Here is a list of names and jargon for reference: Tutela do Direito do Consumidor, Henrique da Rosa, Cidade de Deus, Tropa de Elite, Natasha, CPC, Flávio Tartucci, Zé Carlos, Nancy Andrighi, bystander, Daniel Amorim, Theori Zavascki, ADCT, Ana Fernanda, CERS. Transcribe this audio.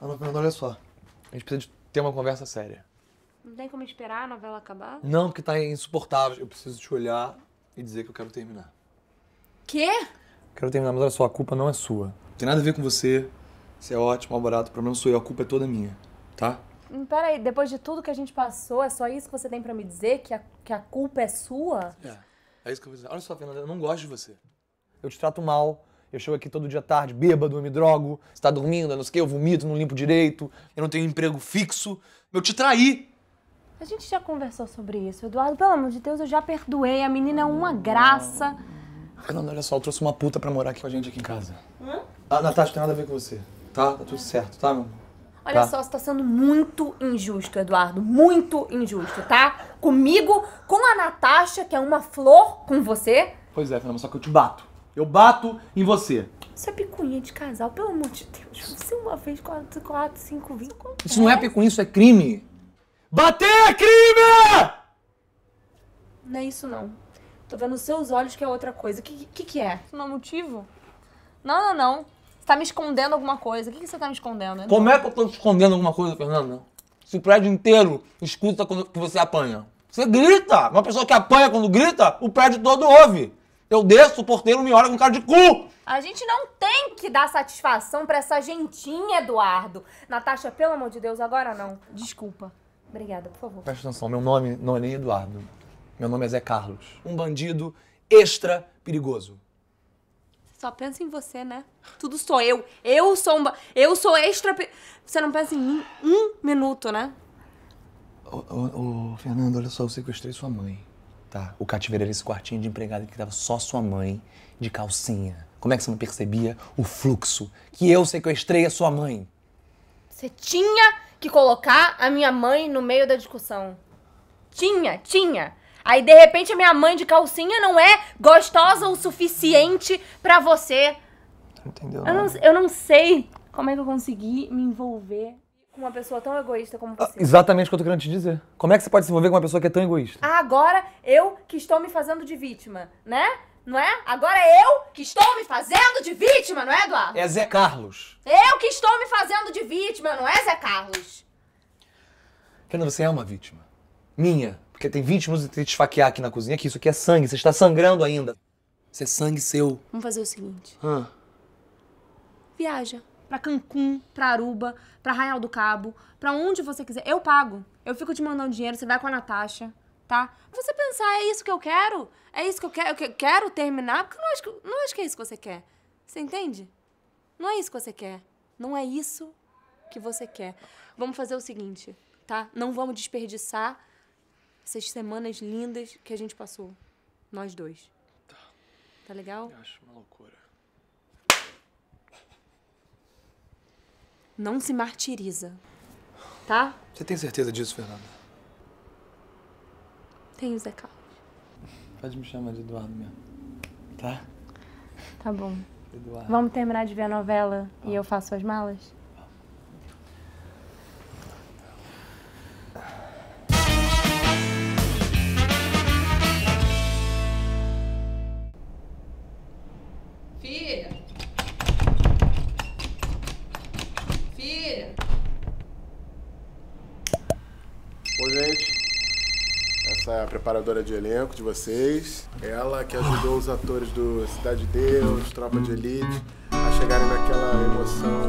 Ana Fernanda, olha só. A gente precisa de ter uma conversa séria. Não tem como esperar a novela acabar? Não, porque tá insuportável. Eu preciso te olhar e dizer que eu quero terminar. Quê? Quero terminar, mas olha só, a culpa não é sua. Não tem nada a ver com você. Você é ótimo, mal barato, o problema sou eu, a culpa é toda minha, tá? Peraí, depois de tudo que a gente passou, é só isso que você tem pra me dizer? Que a culpa é sua? É isso que eu vou dizer. Olha só, Fernanda, eu não gosto de você. Eu te trato mal, eu chego aqui todo dia tarde, bêbado, eu me drogo, você tá dormindo, eu não sei o que, eu vomito, não limpo direito, eu não tenho emprego fixo, eu te traí! A gente já conversou sobre isso, Eduardo, pelo amor de Deus, eu já perdoei, a menina é uma graça. Fernanda, olha só, eu trouxe uma puta pra morar aqui com a gente aqui em casa. Ah, Natasha, não tem nada a ver com você. Tá? Tá tudo certo, tá, meu amor? Olha só, você tá sendo muito injusto, Eduardo. Muito injusto, tá? Comigo, com a Natasha, que é uma flor, com você. Pois é, Fernanda, só que eu te bato. Eu bato em você. Isso é picuinha de casal, pelo amor de Deus. Você uma vez, 4, 5, 20... Isso não é picuinha, isso é crime. Bater é crime! Não é isso, não. Tô vendo nos seus olhos que é outra coisa. O que é? Isso não é motivo? Não, não, não. Você tá me escondendo alguma coisa. O que você tá me escondendo? Como é que eu tô te escondendo alguma coisa, Fernanda? Se o prédio inteiro escuta quando você apanha. Você grita! Uma pessoa que apanha quando grita, o prédio todo ouve. Eu desço, o porteiro me olha com cara de cu! A gente não tem que dar satisfação pra essa gentinha, Eduardo. Natasha, pelo amor de Deus, agora não. Desculpa. Obrigada, por favor. Presta atenção, meu nome não é nem Eduardo. Meu nome é Zé Carlos. Um bandido extra perigoso. Só pensa em você, né? Tudo sou eu. Eu sou extra... Você não pensa em mim um minuto, né? Ô, Fernando, olha só, eu sequestrei sua mãe, tá? O cativeiro era esse quartinho de empregada que tava só sua mãe de calcinha. Como é que você não percebia o fluxo? Que eu sequestrei a sua mãe. Você tinha que colocar a minha mãe no meio da discussão. Tinha. Aí, de repente, a minha mãe de calcinha não é gostosa o suficiente pra você. Entendeu? Eu não sei como é que eu consegui me envolver com uma pessoa tão egoísta como você. Exatamente o que eu tô querendo te dizer. Como é que você pode se envolver com uma pessoa que é tão egoísta? Agora eu que estou me fazendo de vítima, né? Não é? Agora eu que estou me fazendo de vítima, não é, Eduardo? É Zé Carlos. Eu que estou me fazendo de vítima, não é, Zé Carlos? Fernanda, você é uma vítima. Minha. Porque tem 20 minutos de te esfaquear aqui na cozinha, que isso aqui é sangue, você está sangrando ainda. Isso é sangue seu. Vamos fazer o seguinte. Viaja pra Cancún, pra Aruba, pra Arraial do Cabo, pra onde você quiser. Eu pago. Eu fico te mandando dinheiro, você vai com a Natasha, tá? Você pensar, é isso que eu quero? É isso que eu quero? Eu quero terminar? Porque eu não acho que é isso que você quer. Você entende? Não é isso que você quer. Não é isso que você quer. Vamos fazer o seguinte, tá? Não vamos desperdiçar essas semanas lindas que a gente passou. Nós dois. Tá. Tá legal? Eu acho uma loucura. Não se martiriza. Tá? Você tem certeza disso, Fernanda? Tenho, Zé Carlos. Pode me chamar de Eduardo mesmo. Tá? Tá bom. Eduardo. Vamos terminar de ver a novela e eu faço as malas? A preparadora de elenco de vocês, ela que ajudou os atores do Cidade de Deus, Tropa de Elite, a chegarem naquela emoção